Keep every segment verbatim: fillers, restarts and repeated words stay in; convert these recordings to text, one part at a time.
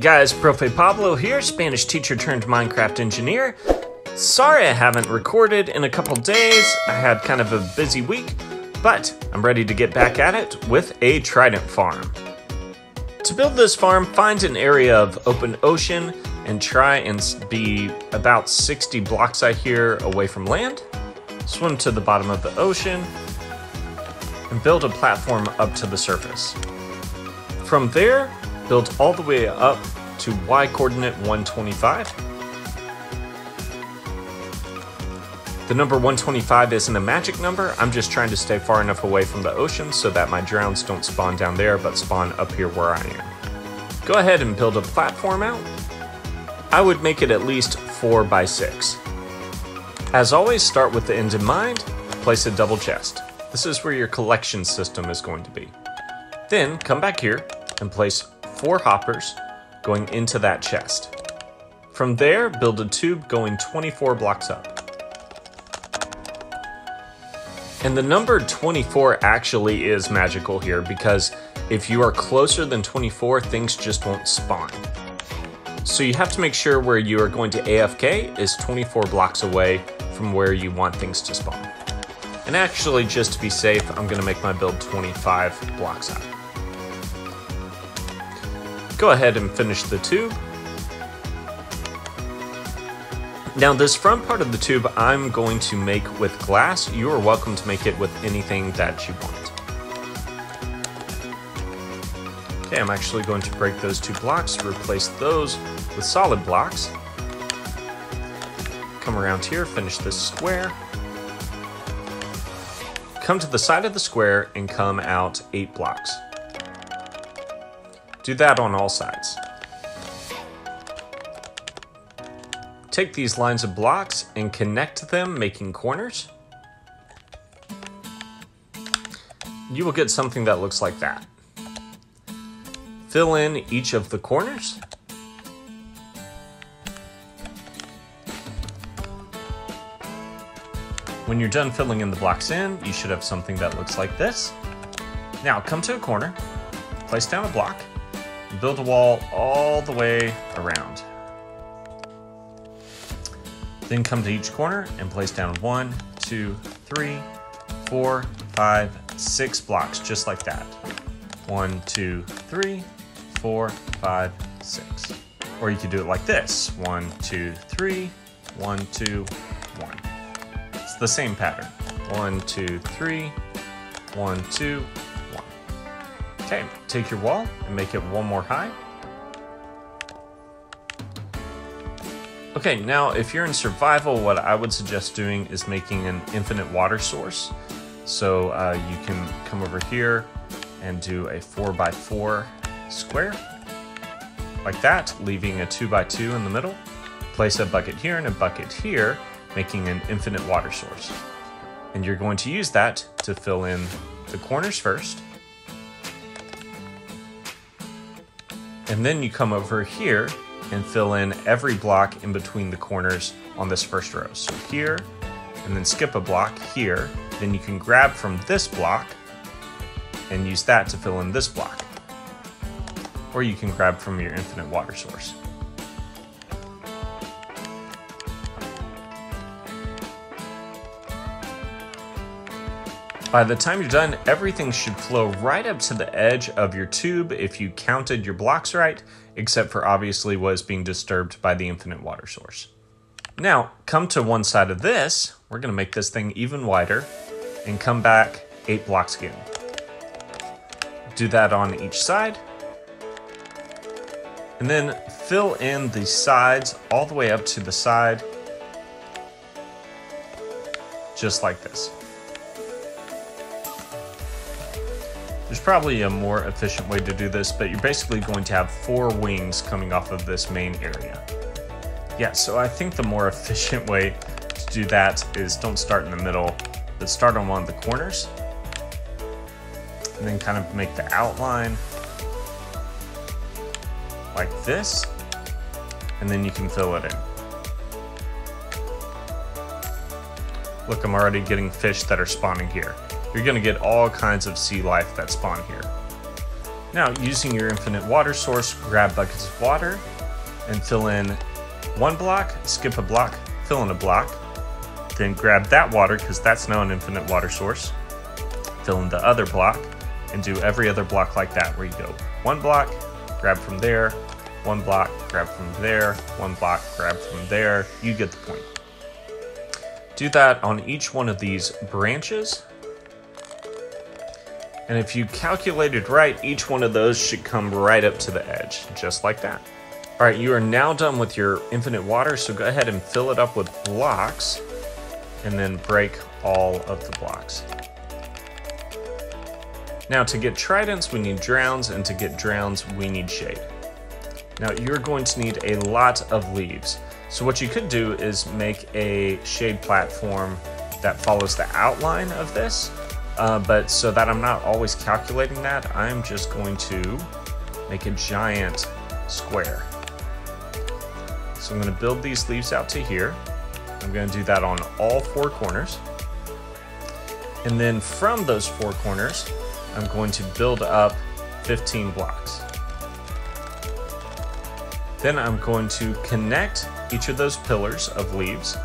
Hey guys, Profe Pablo here, Spanish teacher turned Minecraft engineer. Sorry I haven't recorded in a couple days, I had kind of a busy week, but I'm ready to get back at it with a Trident farm. To build this farm, find an area of open ocean and try and be about sixty blocks out here away from land. Swim to the bottom of the ocean and build a platform up to the surface. From there, build all the way up to Y coordinate one twenty-five. The number one twenty-five isn't a magic number. I'm just trying to stay far enough away from the ocean so that my drowns don't spawn down there, but spawn up here where I am. Go ahead and build a platform out. I would make it at least four by six. As always, start with the end in mind, place a double chest. This is where your collection system is going to be. Then come back here and place four hoppers going into that chest. From there, build a tube going twenty-four blocks up. And the number twenty-four actually is magical here because if you are closer than twenty-four, things just won't spawn. So you have to make sure where you are going to A F K is twenty-four blocks away from where you want things to spawn. And actually, just to be safe, I'm gonna make my build twenty-five blocks out. Go ahead and finish the tube. Now this front part of the tube I'm going to make with glass. You are welcome to make it with anything that you want. Okay, I'm actually going to break those two blocks, replace those with solid blocks. Come around here, finish this square. Come to the side of the square and come out eight blocks. Do that on all sides. Take these lines of blocks and connect them, making corners. You will get something that looks like that. Fill in each of the corners. When you're done filling in the blocks in, you should have something that looks like this. Now come to a corner, place down a block, build a wall all the way around. Then come to each corner and place down one, two, three, four, five, six blocks, just like that. One, two, three, four, five, six. Or you could do it like this. One, two, three, one, two, one. It's the same pattern. One, two, three, one, two, one. Okay, take your wall and make it one more high. Okay, now if you're in survival, what I would suggest doing is making an infinite water source. So uh, you can come over here and do a four by four square like that, leaving a two by two in the middle. Place a bucket here and a bucket here, making an infinite water source. And you're going to use that to fill in the corners first. And then you come over here and fill in every block in between the corners on this first row. So here, and then skip a block here. Then you can grab from this block and use that to fill in this block. Or you can grab from your infinite water source. By the time you're done, everything should flow right up to the edge of your tube if you counted your blocks right, except for obviously what is being disturbed by the infinite water source. Now, come to one side of this, we're gonna make this thing even wider, and come back eight blocks again. Do that on each side, and then fill in the sides all the way up to the side, just like this. There's probably a more efficient way to do this, but you're basically going to have four wings coming off of this main area. Yeah, so I think the more efficient way to do that is don't start in the middle, but start on one of the corners. And then kind of make the outline like this, and then you can fill it in. Look, I'm already getting fish that are spawning here. You're gonna get all kinds of sea life that spawn here. Now, using your infinite water source, grab buckets of water and fill in one block, skip a block, fill in a block, then grab that water, because that's now an infinite water source, fill in the other block, and do every other block like that, where you go one block, grab from there, one block, grab from there, one block, grab from there. You get the point. Do that on each one of these branches. And if you calculated right, each one of those should come right up to the edge, just like that. All right, you are now done with your infinite water, so go ahead and fill it up with blocks and then break all of the blocks. Now, to get tridents, we need drowns, and to get drowns, we need shade. Now, you're going to need a lot of leaves. So what you could do is make a shade platform that follows the outline of this, uh, but so that I'm not always calculating that, I'm just going to make a giant square. So I'm gonna build these leaves out to here. I'm gonna do that on all four corners. And then from those four corners, I'm going to build up fifteen blocks. Then I'm going to connect each of those pillars of leaves.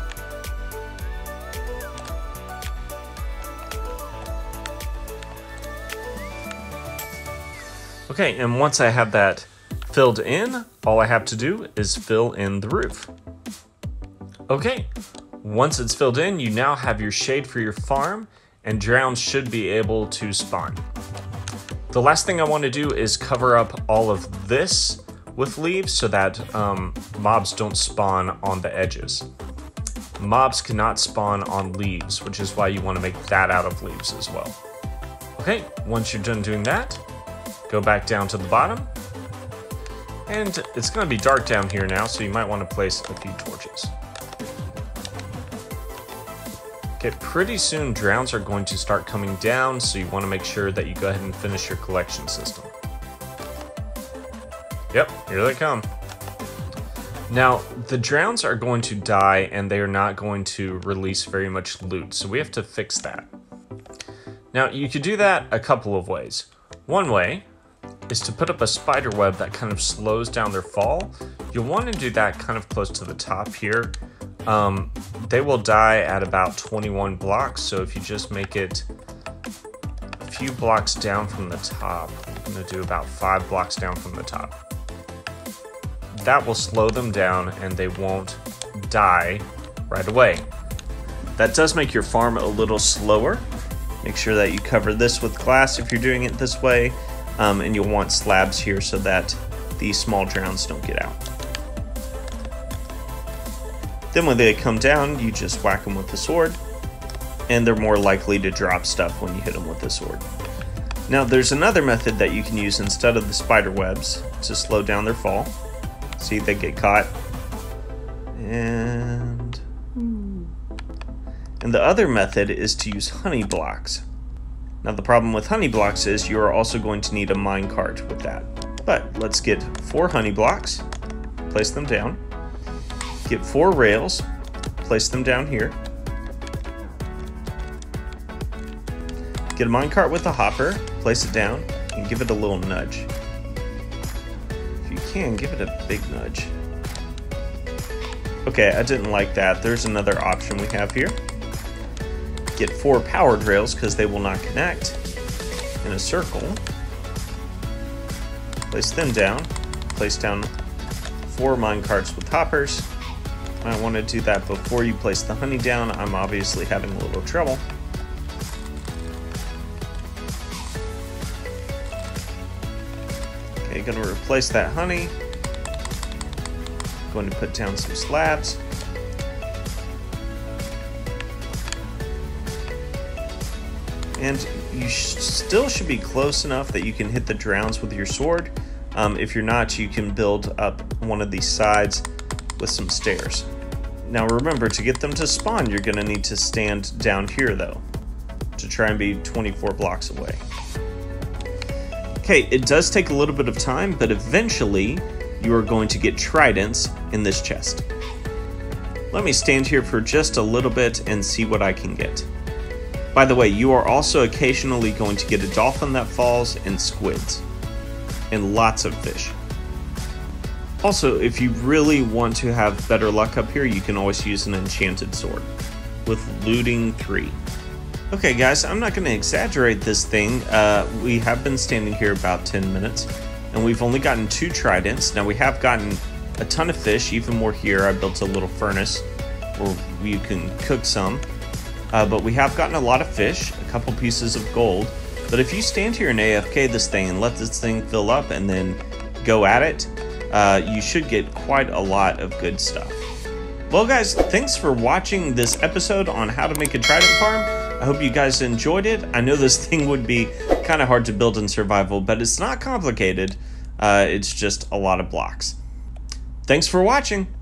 Okay, and once I have that filled in, all I have to do is fill in the roof. Okay, once it's filled in, you now have your shade for your farm, and drowns should be able to spawn. The last thing I want to do is cover up all of this with leaves so that um, mobs don't spawn on the edges. Mobs cannot spawn on leaves, which is why you want to make that out of leaves as well. Okay, once you're done doing that, go back down to the bottom. And it's going to be dark down here now, so you might want to place a few torches. Okay, pretty soon drowns are going to start coming down, so you want to make sure that you go ahead and finish your collection system. Yep, here they come. Now, the drowns are going to die and they are not going to release very much loot, so we have to fix that. Now, you could do that a couple of ways. One way is to put up a spider web that kind of slows down their fall. You'll want to do that kind of close to the top here. Um, they will die at about twenty-one blocks, so if you just make it a few blocks down from the top, I'm going to do about five blocks down from the top. That will slow them down and they won't die right away. That does make your farm a little slower. Make sure that you cover this with glass if you're doing it this way, um, and you'll want slabs here so that these small drowns don't get out. Then when they come down, you just whack them with the sword, and they're more likely to drop stuff when you hit them with the sword. Now there's another method that you can use instead of the spider webs to slow down their fall. See, they get caught. And, and the other method is to use honey blocks. Now the problem with honey blocks is you are also going to need a minecart with that. But let's get four honey blocks, place them down, get four rails, place them down here, get a minecart with a hopper, place it down, and give it a little nudge. Can give it a big nudge. Okay, I didn't like that. There's another option we have here. Get four powered rails because they will not connect in a circle. Place them down. Place down four minecarts with hoppers. I want to do that before you place the honey down. I'm obviously having a little trouble. Going to replace that honey. Going to put down some slabs. And you sh still should be close enough that you can hit the drowns with your sword. Um, if you're not, you can build up one of these sides with some stairs. Now remember, to get them to spawn, you're going to need to stand down here though, to try and be twenty-four blocks away. Okay, it does take a little bit of time, but eventually you are going to get tridents in this chest. Let me stand here for just a little bit and see what I can get. By the way, you are also occasionally going to get a dolphin that falls and squids. and lots of fish. Also, if you really want to have better luck up here, you can always use an enchanted sword with looting three. Okay guys, I'm not going to exaggerate this thing. Uh, we have been standing here about ten minutes and we've only gotten two tridents. Now we have gotten a ton of fish, even more here. I built a little furnace where you can cook some. Uh, but we have gotten a lot of fish, a couple pieces of gold. But if you stand here and A F K this thing and let this thing fill up and then go at it, uh, you should get quite a lot of good stuff. Well guys, thanks for watching this episode on how to make a trident farm. I hope you guys enjoyed it. I know this thing would be kind of hard to build in survival, but it's not complicated. Uh, it's just a lot of blocks. Thanks for watching.